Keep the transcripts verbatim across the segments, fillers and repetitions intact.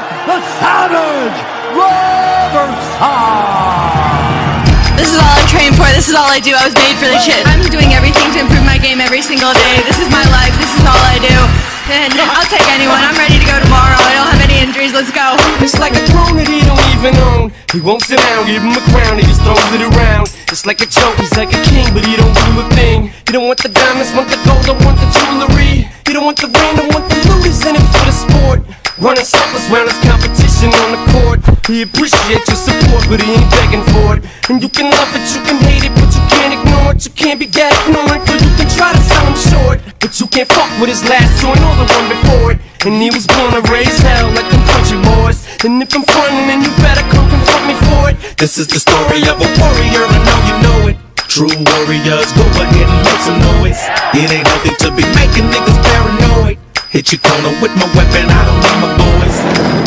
the Savage Robertson. This is all I train for. This is all I do. I was made for this shit. I'm doing everything to improve my game every single day. This is my life. This is all I do. And I'll take anyone. I'm ready to go tomorrow. I don't have any injuries. Let's go. It's like a throne that he don't even own. He won't sit down. Give him a crown. He just throws it around. It's like a joke. He's like a king, but he don't do a thing. He don't want the diamonds, want the gold, don't want the jewelry. He don't want the ring, don't want the loot. He's in it for the sport. Running circles round his competition on the court. He appreciates your support, but he ain't begging for it. And you can love it, you can hate it, but you can't ignore it. You can't be got ignoring, cause you can try to sell him short, but you can't fuck with his last joint or the one before it. And he was born to raise hell like them country boys. And if I'm frontin', then you better come confront me for it. This is the story of a warrior, I know you know it. True warriors, go ahead and make some noise. It ain't healthy to be making niggas paranoid. Hit your corner with my weapon, I don't need my boys.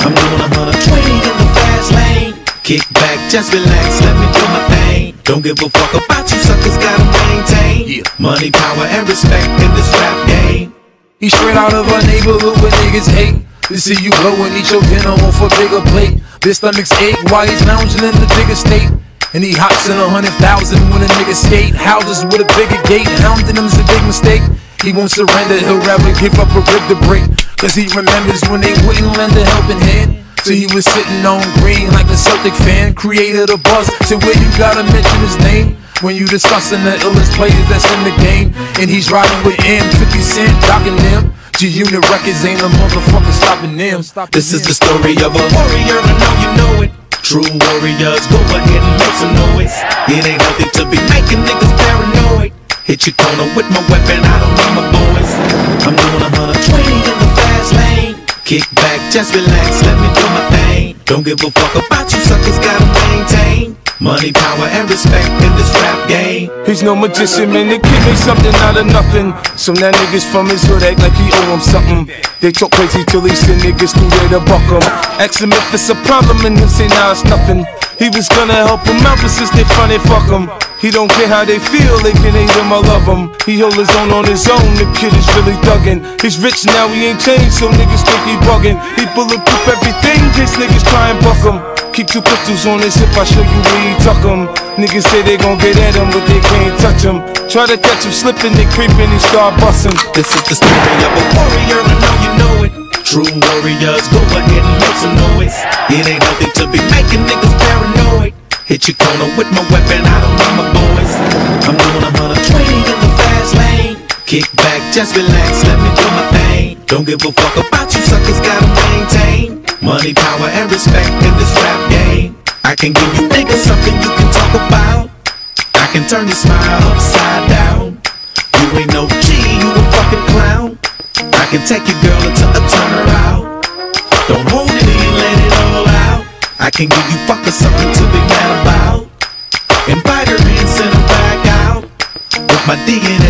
I'm doing one hundred twenty in the fast lane. Kick back, just relax, let me do my thing. Don't give a fuck about you suckers, gotta maintain money, power, and respect in this rap game. He's straight out of our neighborhood where niggas hate. They see you blow and eat your dinner off a bigger plate. Their stomachs ache while he's lounging in the bigger state. And he hops in a hundred thousand when a nigga skate. Houses with a bigger gate, hounding him's a big mistake. He won't surrender, he'll rather give up a rib to break. Cause he remembers when they wouldn't lend a helping hand. So he was sitting on green like a Celtic fan. Created a buzz, so where you gotta mention his name when you discussing the illest players that's in the game. And he's riding with M, fifty cent, docking them. G-Unit Records ain't a motherfucker stopping them. This is the story of a warrior, I know you know it. True warriors, go ahead and make some noise. It ain't healthy to be making niggas paranoid. Hit your corner with my weapon, I don't need my boys. I'm doing one hundred twenty in the fast lane. Kick back, just relax, let me do my thing. Don't give a fuck about you suckers, gotta maintain money, power, and respect in this rap game. He's no magician, man, the kid made something out of nothing. So now niggas from his hood act like he owe him something. They talk crazy till he send niggas through there to buck him. Ask him if it's a problem and him say nah, it's nothing. He was gonna help him out, but since they funny, fuck him. He don't care how they feel, they can hate him, I love him. He hold his own on his own, the kid is really thuggin'. He's rich now, he ain't changed, so niggas think he buggin'. He bulletproof everything, case niggas try and buck him. Keep two pistols on his hip, I show you where he tuck him. Niggas say they gon' get at him, but they can't touch him. Try to catch him slippin', they creepin', he start bustin'. This is the story of a warrior, I know you know it. True warriors, go ahead and make some noise. It ain't healthy to be making niggas paranoid. Hit your corner with my weapon, I don't need my boys. I'm doing one hundred twenty in the fast lane. Kick back, just relax, let me do my thing. Don't give a fuck about you suckers, gotta maintain money, power, and respect in this rap game. I can give you niggas something you can talk about. I can turn your smile upside down. You ain't no G, you a fucking clown. I can take your girl until I turn her out. Don't hold it in, let it all out. I can give you fuckers something to be mad about. Invite her in, send her back out with my D N A.